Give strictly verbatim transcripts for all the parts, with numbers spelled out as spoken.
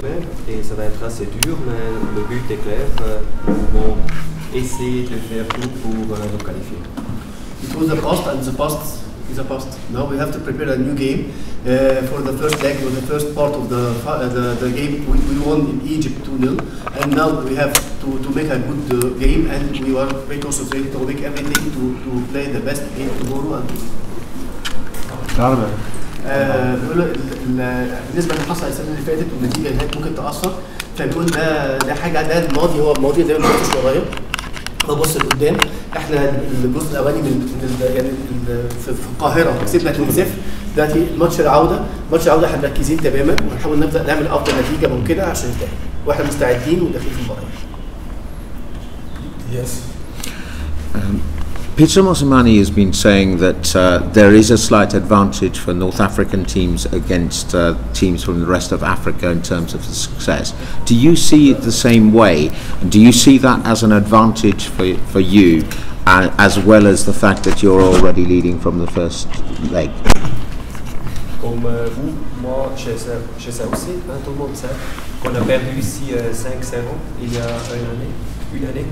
semaine et ça va être assez dur, mais le but est clair. Nous vont essayer de faire tout pour euh, nous qualifier. It was the past and the past is the past. Now we have to prepare a new game uh, for the first leg or the first part of the uh, the, the game. We, we won in Egypt two nil, and now we have to, to make a good uh, game, and we are very concentrated to make everything to, to play the best game tomorrow. And آه بيقولوا بالنسبه للحصه السنه اللي فاتت والنتيجه اللي كانت ممكن تاثر، فبيقول ده ده حاجه عندها الماضي، هو الماضي دايما ما بيبصش لغايه، هو بص لقدام. احنا الجزء الاولاني يعني في القاهره كسبنا اتنين صفر، دلوقتي ماتش العوده، ماتش العوده احنا مركزين تماما ونحاول نبدا نعمل افضل نتيجه ممكنه عشان نتاهل، واحنا مستعدين وداخلين في المباراه. Yes. Um. Pitso Mosimane has been saying that uh, there is a slight advantage for North African teams against uh, teams from the rest of Africa in terms of the success. Do you see it the same way? Do you see that as an advantage for, for you, uh, as well as the fact that you're already leading from the first leg? Comme euh, vous, moi, je sais, je sais aussi, hein, tout le monde sait qu'on a perdu ici euh, cinq zéro il y a une année. Une année.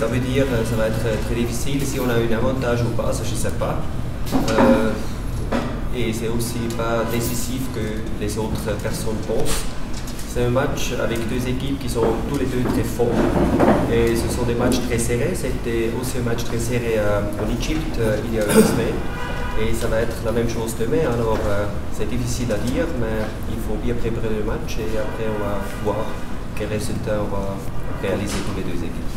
Ça veut dire que ça va être très difficile. Si on a un avantage ou pas, ça, je ne sais pas. Euh, et c'est aussi pas décisif que les autres personnes pensent. C'est un match avec deux équipes qui sont tous les deux très fortes. Et ce sont des matchs très serrés. C'était aussi un match très serré euh, en Égypte euh, il y a une semaine. Et ça va être la même chose demain. Alors euh, c'est difficile à dire, mais il faut bien préparer le match et après on va voir quel résultat on va réaliser pour les deux équipes.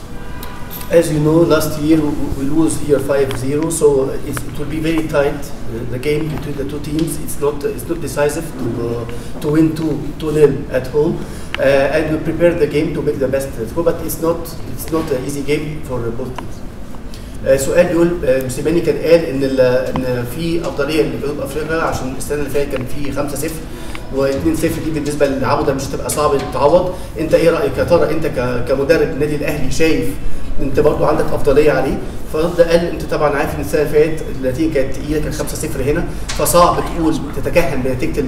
As you know, last year we, we lose here five zero, so it's, it will be very tight. Uh, the game between the two teams, it's not uh, it's not decisive to uh, to win two nil at home, uh, and we prepare the game to make the best score. But it's not it's not an easy game for both teams. سؤال يقول موسيماني كان قال ان ان في افضليه لجنوب افريقيا عشان السنه اللي فاتت كان في خمسة صفر واثنين صفر، دي بالنسبه للعوده مش هتبقى صعبه تتعوض. انت ايه رايك يا ترى؟ انت كمدرب النادي الاهلي شايف انت برضه عندك افضليه عليه؟ فده قال انت طبعا عارف ان السنه اللي فاتت النتيجه كانت تقيله، كان خمسة صفر هنا، فصعب تقول تتكهن بنتيجه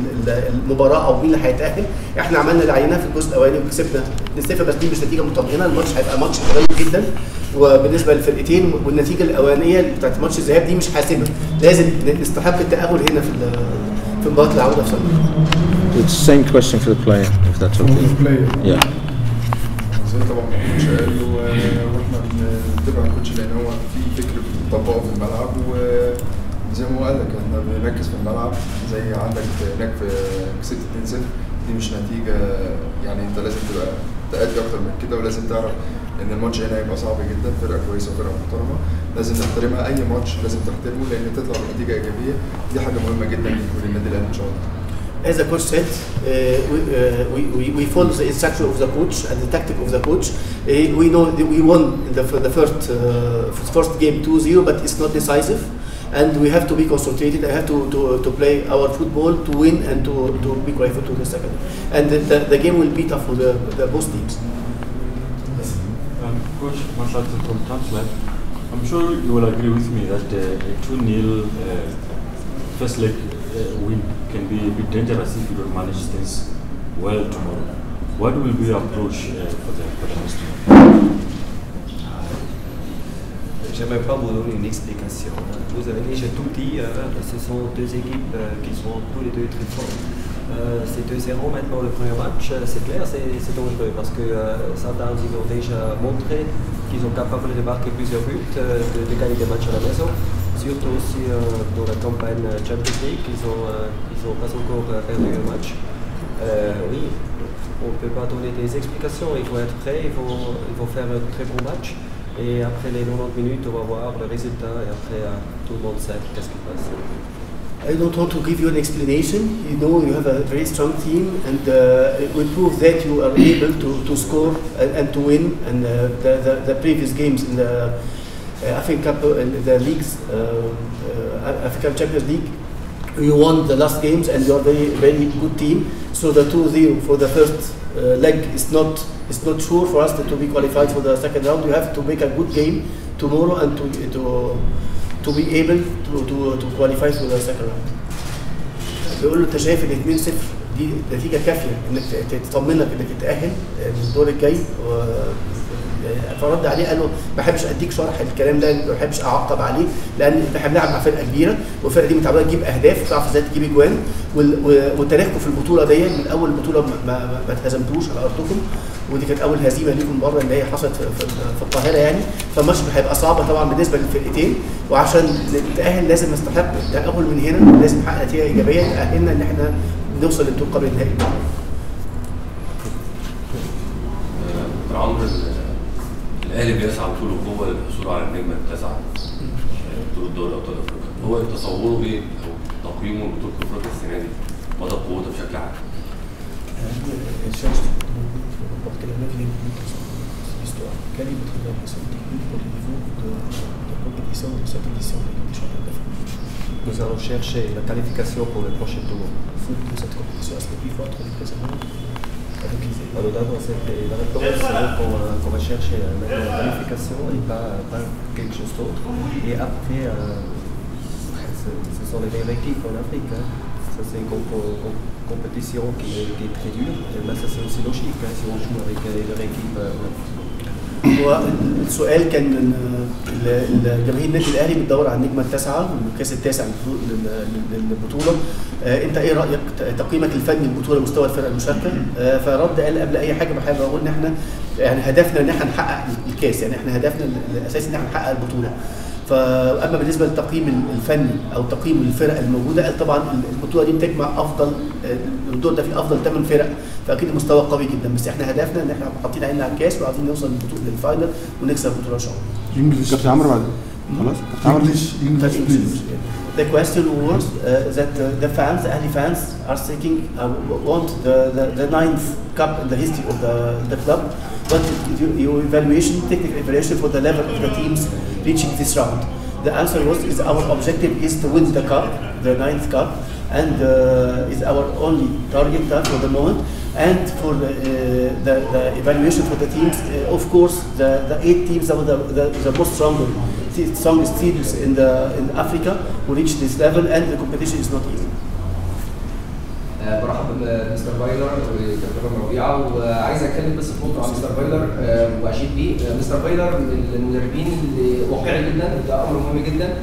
المباراه او مين اللي هيتاهل. احنا عملنا اللي علينا في الجزء الاولاني وكسبنا اتنين صفر، بس دي مش نتيجه مطمئنه. الماتش هيبقى ماتش قريب جدا وبالنسبه للفرقتين، والنتيجه الاولانيه بتاعت ماتش الذهاب دي مش حاسمه، لازم نستحق التاهل هنا في في مباراه العوده في It's the same question for the player, if that's okay. For the player. Yeah. زي طبعا الكوتش قال واحنا بنتابع الكوتش لان هو في فكر بيطبقه في الملعب، وزي ما هو قال لك احنا بنركز في الملعب. زي عندك هناك في كسبت اتنين صفر، دي مش نتيجه يعني انت لازم تبقى تأدي اكتر من كده، ولازم تعرف ان الماتش هنا هيبقى صعب جدا. فرقه كويسه وفرقه محترمه لازم نحترمها، اي ماتش لازم تحترمه لان تطلع بنتيجه ايجابيه، دي حاجه مهمه جدا للنادي الاهلي ان شاء الله. As the coach said, uh, we, uh, we, we, we follow the instruction of the coach and the tactic of the coach. Uh, we know that we won the, the first uh, first game two zero, but it's not decisive. And we have to be concentrated. I have to, to, to play our football to win and to, to be qualified to the second. And the, the, the game will be tough for the, the both teams. Yes. Um, coach, Marshall from Translife. I'm sure you will agree with me that uh, a two nil uh, first leg uh, win can be a bit dangerous if you don't manage things well tomorrow. What will be your approach uh, for the performance tomorrow? Je n'aimerais pas vous donner une explication. Vous avez déjà tout dit, euh, ce sont deux équipes euh, qui sont tous les deux très fortes. Euh, c'est deux zéro maintenant le premier match, euh, c'est clair, c'est dangereux parce que euh, Sundowns ils ont déjà montré qu'ils sont capables de marquer plusieurs buts, euh, de, de gagner des matchs à la maison. Surtout aussi euh, dans la campagne Champions League, ils n'ont euh, pas encore perdu le match. Euh, oui, on ne peut pas donner des explications, il faut être prêt, il faut, il faut faire un très bon match. Et après les ninety minutes, on va voir le résultat et après euh, tout le monde sait qu'est-ce qui passe. I don't want to give you an explanation. You know, you have a very strong team, and uh, it will prove that you are able to, to score and, and to win. And uh, the, the, the previous games in the Uh, African Cup and uh, the leagues, uh, uh, African Champions League. You won the last games, and you are very, very good team. So the two zero for the first uh, leg is not, it's not sure for us to be qualified for the second round. You have to make a good game tomorrow and to to to be able to to, to qualify for the second round. بيقول له أنت شايف إن اتنين صفر دي نتيجه كافيه انك تطمنك انك تتاهل للدور الجاي. فرد عليه قال له ما بحبش اديك شرح الكلام ده، ما بحبش اعقب عليه، لان احنا بنلعب مع فرقه كبيره والفرقه دي متعوده تجيب اهداف وتعرف ازاي تجيب اجوان، وتاريخكم في البطوله دي من اول بطوله ما اتهزمتوش على ارضكم، ودي كانت اول هزيمه ليكم بره اللي هي حصلت في القاهره يعني، فالماتش هيبقى صعبه طبعا بالنسبه للفرقتين، وعشان نتاهل لازم نستحق التاهل من هنا، لازم نحقق نتيجه ايجابيه تاهلنا ان احنا نوصل للدور قبل النهائي. عمرو الاهلي بيسعى بطول القوه للحصول على النجمه التاسعه بطوله دوري ابطال افريقيا، هو تصوره ايه او تقييمه لبطوله افريقيا السنه دي؟ مدى قوته بشكل عام؟ Nous allons chercher la qualification pour le prochain tour. Alors d'abord, c'était la réponse qu'on va chercher maintenant la qualification et pas, pas quelque chose d'autre. Et après, euh, ce sont les meilleures équipes en Afrique. Hein. Ça c'est une comp compétition qui est, qui est très dure, mais ça c'est aussi logique hein, si on joue avec les meilleures équipes. Euh, هو السؤال كان ان جماهير النادي الاهلي بتدور على النجمه التاسعه والكاس التاسع للبطوله، انت ايه رايك تقييمك الفني للبطوله مستوى الفرق المشاركه؟ فرد قال قبل اي حاجه بحب اقول ان احنا يعني هدفنا ان احنا نحقق الكاس، يعني احنا هدفنا الاساسي ان احنا نحقق البطوله. فاما بالنسبه للتقييم الفني او تقييم الفرق الموجوده، قال طبعا البطوله دي بتجمع افضل الدور ده فيه افضل ثمان فرق، فاكيد المستوى قوي جدا، بس احنا هدفنا ان احنا حاطين عيننا على الكاس وعايزين نوصل للبطوله للفاينل ونكسب البطوله ان شاء الله. انجلش كابتن عمرو بعد خلاص كابتن عمرو ليش انجلش؟ The question was uh, that uh, the fans, the Ahli fans, are seeking uh, want the, the the ninth cup in the history of the the club. But your evaluation, technical evaluation for the level of the teams reaching this round. The answer was is our objective is to win the cup, the ninth cup, and uh, is our only target that for the moment. And for the, uh, the, the evaluation for the teams, uh, of course, the, the eight teams that were the, the, the most stronger, strongest teams in the in Africa who reached this level, and the competition is not easy. برحب بمستر بايلر وكابتن ربيعه، وعايز اتكلم بس في نقطه عن مستر بايلر واشيد بيه. مستر بايلر من المدربين اللي واقعي جدا، ده امر مهم جدا.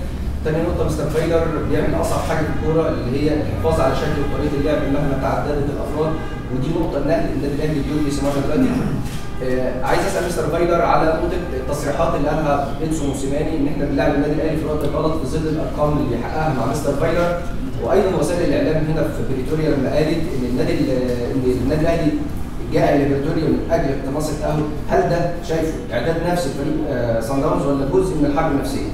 ثاني نقطه، مستر بايلر بيعمل اصعب حاجه في الكوره اللي هي الحفاظ على شكل وطريقه اللعب مهما تعددت الافراد، ودي نقطه النقل النادي الاهلي بيقول لسموها دلوقتي. عايز اسال مستر بايلر على نقطه التصريحات اللي قالها بيتسو موسيماني ان احنا بنلعب النادي الاهلي في الوقت الغلط في ظل الارقام اللي حققها مع مستر بايلر، وايضا وسائل الاعلام هنا في بريتوريا لما قالت ان النادي ان النادي الاهلي جاء الى بريتوريا من اجل اقتناص التاهل، هل ده شايفه اعداد نفسي لفريق صن داونز ولا جزء من الحرب النفسيه؟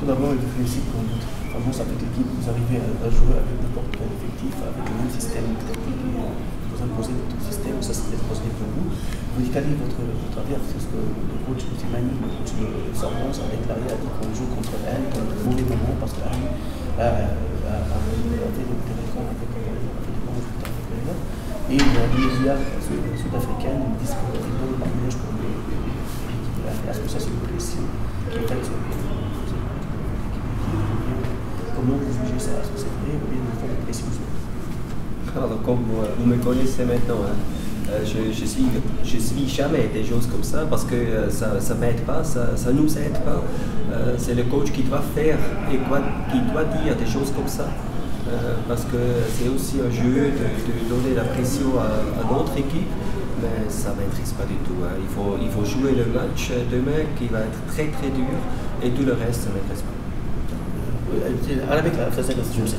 Tout d'abord, je félicite pour votre performance avec l'équipe. Vous arrivez à jouer avec n'importe quel effectif, avec le même système tactique, vous imposez votre système, ça c'est imposé pour vous. Vous décalez votre travers, c'est ce que le coach Mosimane, le coach de Sundowns a déclaré qu'on joue contre elle, contre le mauvais moment, parce que elle a fait des rencontres avec des bons résultats avec elle. Et les médias sud-africains disent que c'est bon le mariage pour l'équipe de l'Afrique. Est-ce que ça c'est une pression qui est très importante? Comment vous jugez ça? Est-ce que c'est vrai ou bien vous faites des pressions? Alors, comme vous me connaissez maintenant, hein, je, je suis, je suis jamais des choses comme ça parce que euh, ça ne m'aide pas, ça ne nous aide pas. Euh, c'est le coach qui doit faire et quoi, qui doit dire des choses comme ça. Euh, parce que c'est aussi un jeu de, de donner la pression à, à notre équipe, mais ça ne maîtrise pas du tout. Hein. Il faut, il faut jouer le match demain qui va être très très dur et tout le reste ne maîtrise pas. على فكره استاذ جوزيف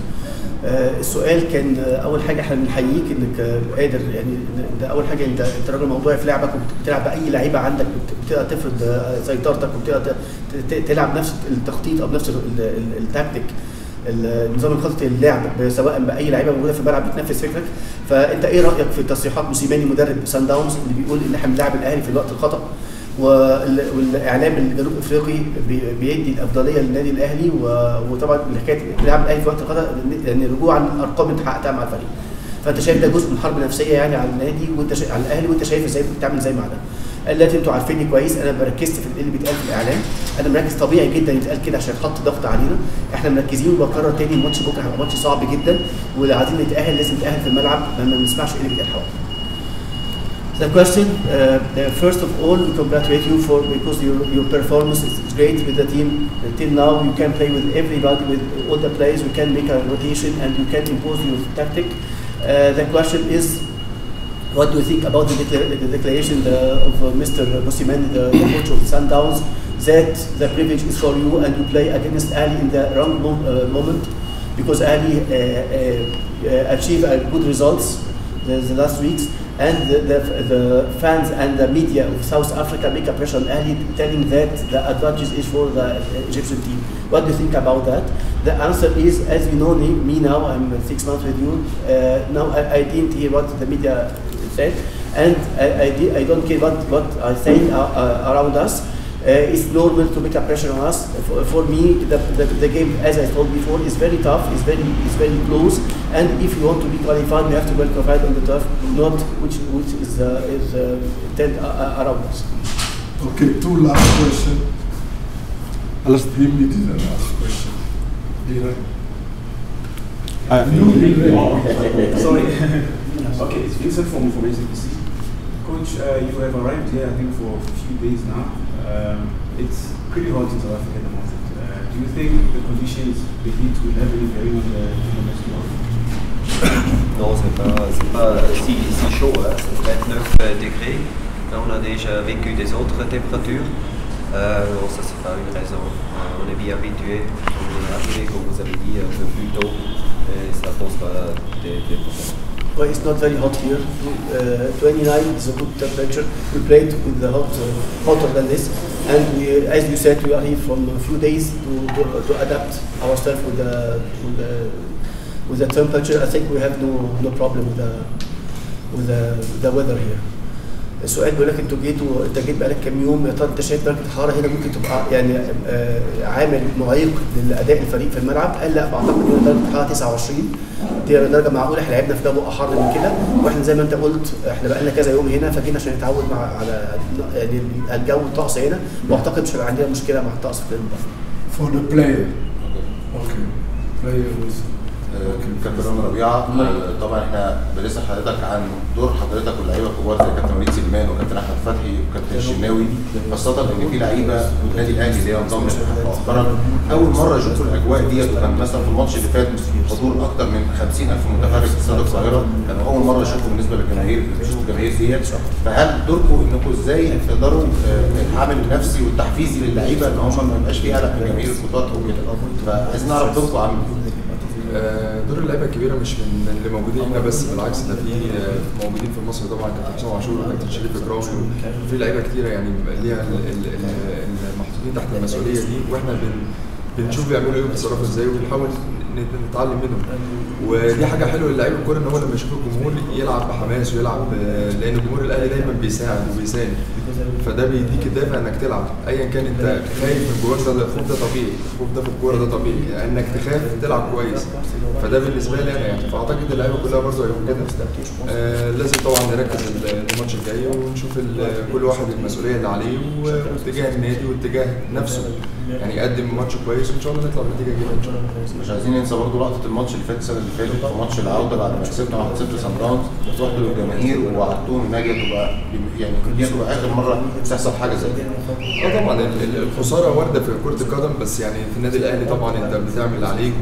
السؤال كان اول حاجه احنا بنحييك انك قادر يعني ده اول حاجه انت انت راجل موضوعي في لعبك وبتلعب باي لعيبه عندك بتقدر تفرض سيطرتك وبتقدر تلعب نفس التخطيط او نفس التكتيك النظام الخططي للعب سواء باي لعيبه موجوده في الملعب بتنفذ فكرك، فانت ايه رايك في تصريحات موسيماني مدرب سان داونز اللي بيقول ان احنا بنلعب الاهلي في الوقت الخطا؟ والاعلام الجنوب افريقي بيدي الافضليه للنادي الاهلي، وطبعا حكايه بيلعب الاهلي في وقت الخطا لان رجوعا ارقام اتحققتها مع الفريق. فانت شايف ده جزء من حرب نفسيه يعني على النادي وانت شايف على الاهلي، وانت شايف ازاي بتتعامل ازاي مع ده. قال لي انتوا عارفيني كويس، انا ما ركزتش في اللي بيتقال في الاعلام، انا مركز طبيعي جدا يتقال كده عشان يتحط ضغط علينا، احنا مركزين. وبكرر تاني الماتش بكره هيبقى ماتش صعب جدا، واللي عايزين نتاهل لازم نتاهل في الملعب، ما بنسمعش ايه اللي بيتقال حوالينا. The question, uh, first of all, we congratulate you for because your, your performance is great with the team. Till now, you can play with everybody, with all the players. You can make a rotation and you can impose your tactic. Uh, the question is, what do you think about the, decla the declaration the, of uh, Mister Mosimane, the, the coach of Sundowns, that the privilege is for you and you play against Ahly in the wrong mo uh, moment because Ahly uh, uh, achieved uh, good results the, the last weeks. And the, the, the fans and the media of South Africa make a pressure on Ahly, telling that the advantage is for the Egyptian team. What do you think about that? The answer is, as you know me now, I'm six months with you. Uh, now I, I didn't hear what the media said, and I, I, did, I don't care what what I say uh, uh, around us. Uh, it's normal to make a pressure on us. For, for me, the, the, the game, as I told before, is very tough. It's very, it's very close. And if you want to be qualified, you have to be qualified on the turf, not which which is uh, is uh, tend uh, around us. Okay, two last question. Last three minutes, the last question. Dina. Uh, Sorry. Okay, it's Vincent from from A C P C. Coach, uh, you have arrived here, I think, for a few days now. Um, it's pretty hot in South Africa at the moment. Uh, do you think the conditions, the heat, will have any bearing on the next month? Non, c'est pas, c'est pas si, si chaud, hein. C'est vingt-neuf degrés. Là, on a déjà vécu des autres températures. Euh, non, ça c'est pas une raison. Euh, on est bien habitué. On est arrivé, comme vous avez dit, un peu plus tôt. Et ça pose pas des, des problèmes. Well, it's not very hot here. Uh, twenty-nine is a good temperature. We played with the hot, uh, hotter than this, and we, as you said, we are here from a few days to to, uh, to adapt ourselves with the, with the with the temperature. I think we have no no problem with the with the, with the weather here. السؤال بيقول لك انتوا جيتوا انت جيت بقالك كام يوم يا ترى انت شايف درجه الحراره هنا ممكن تبقى يعني عامل معيق لاداء الفريق في الملعب؟ قال لا، بعتقد ان درجه الحراره تسعة وعشرين دي درجه معقوله، احنا لعبنا في جبهه احر من كده، واحنا زي ما انت قلت احنا بقالنا كذا يوم هنا فجينا عشان نتعود مع على يعني الجو الطقس هنا، واعتقد مش هيبقى عندنا مشكله مع الطقس في المباراه. For the player. Okay. Player was. كابتن ربيعه، طبعا احنا بنسال حضرتك عن دور حضرتك واللعيبه الكبار زي كابتن وليد سليمان وكابتن احمد فتحي وكابتن الشناوي، خاصه ان في لعيبه في النادي الاهلي اللي هي انضمت مؤخرا اول مره يشوفوا الاجواء ديت، وكان مثلا في الماتش اللي فات حضور اكثر من خمسين ألف متفرج في استاد القاهره، كانوا اول مره يشوفوا بالنسبه للجماهير الجماهير ديت. فهل دوركم انكم ازاي تقدروا العامل النفسي والتحفيزي للعيبه ان هم ما يبقاش في قلق من جماهير الكوتات او كده؟ فعايزين نعرف دوركم عامل ازاي. دور اللعيبه الكبيره مش من اللي موجودين هنا بس، بالعكس ده في موجودين في مصر طبعا كابتن حسام عاشور وكابتن شريف اكرامي، في لعيبه كتيره يعني اللي محطوطين تحت المسؤوليه دي، واحنا بنشوف بيعملوا ايه وبيتصرفوا ازاي وبنحاول نتعلم منهم. ودي حاجه حلوه للعيب الكوره ان هو لما يشوف الجمهور يلعب بحماس ويلعب، لان الجمهور الاهلي دايما بيساعد وبيساند، فده بيديك الدافع انك تلعب ايا كان انت خايف من جواك. ده الخوف ده طبيعي، الخوف ده في الكوره ده طبيعي، انك تخاف تلعب كويس، فده بالنسبه لي انا يعني. فاعتقد اللعيبه كلها برضه هيبقوا كده. آه لازم طبعا نركز الماتش الجاي ونشوف كل واحد المسؤوليه اللي عليه واتجاه النادي واتجاه نفسه، يعني يقدم ماتش كويس وان شاء الله نطلع بنتيجه كبيره ان شاء الله. مش عايزين ننسى برضه لقطه الماتش اللي فات السنه اللي فاتت في ماتش العوده بعد ما كسبنا واحد صفر سان داونز، رحتوا للجماهير ووعدتوهم ان هي تبقى يعني دي هتبقى اخر مره تحصل حاجه زي كده. طبعا الخساره وارده في كره القدم، بس يعني في النادي الاهلي طبعا انت بتعمل اللي عليك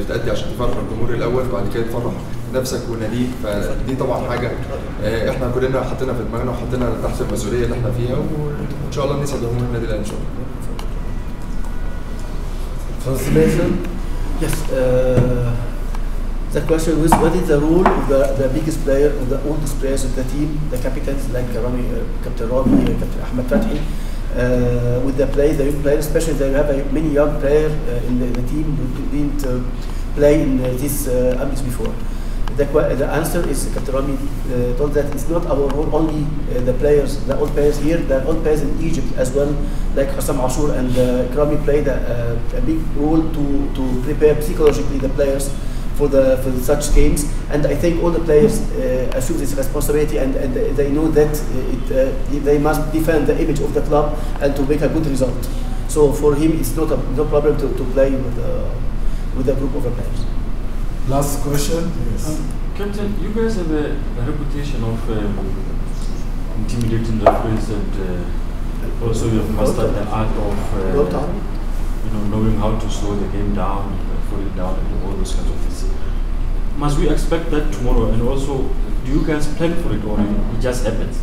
وبتأدي عشان تفرح الجمهور الاول، وبعد كده تفرح نفسك وناديك، فدي طبعا حاجه احنا كلنا حاطينها في دماغنا وحاطينها تحت المسؤوليه اللي احنا فيها، وان شاء الله نسعد جمهور النادي الاهلي ان شاء الله. Translation? Yes. Uh, the question was, what is the role of the, the biggest player, of the oldest players of the team, the captains like Rami, uh, Captain Rami, uh, Captain Ahmed Fatih, uh, with the players, the young players, especially they have a many young players uh, in the, the team who didn't uh, play in uh, these uh, ambience before. The, the answer is Captain Rami uh, told that it's not our role only uh, the players, the old players here, the old players in Egypt as well, like Hassam Ashour and uh, Krami played a, a, a big role to, to prepare psychologically the players for the for such games, and I think all the players uh, assume this responsibility, and, and they know that it, uh, they must defend the image of the club and to make a good result. So for him, it's not a no problem to, to play with uh, with a group of players. Last question. Yes. Um, Captain, you guys have a, a reputation of um, intimidating the players, and uh, also you have mastered the art of uh, you know knowing how to slow the game down, uh, put it down, and all those kinds of things. Must we expect that tomorrow? And also, do you guys plan for it, or it just happens?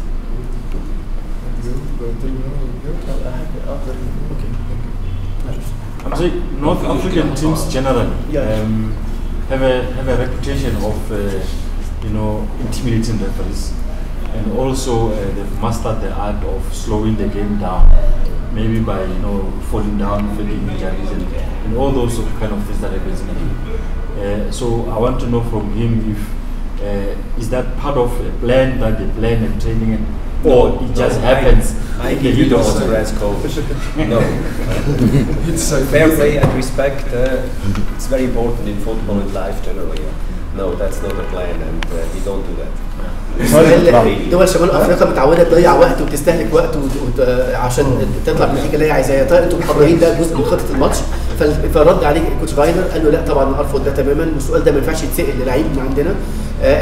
I'm saying North African teams generally um, have a have a reputation of uh, you know intimidating referees, and also uh, they've mastered the art of slowing the game down, maybe by you know falling down, faking injuries, and, and all those kind of things that happens in the game. Uh, so I want to know from him if uh, is that part of a plan that they plan and training and. Or no, it just no, happens. I, I give you the authorized code. No. It's so fair play and respect, uh, it's very important in football and life generally. No, that's not a plan, and uh, we don't do that. دول شمال افريقيا متعوده تضيع وقت وتستهلك وقت عشان تطلع بالنتيجه اللي هي عايزاها. طيب انتوا مقررين ده جزء من خطه الماتش؟ فرد عليه الكوتش فاينر قال له لا طبعا ارفض ده تماما، السؤال ده ما ينفعش يتسال للعيب من عندنا.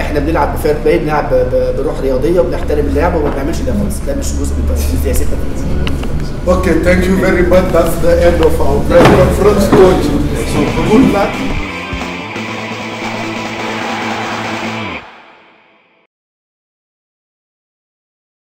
احنا بنلعب بفير بلاي، بنلعب بروح رياضيه، وبنحترم اللعبه وما بنعملش ده خالص، ده مش جزء من سياستنا. Okay, thank you very much. That's the end of our press conference. So good luck.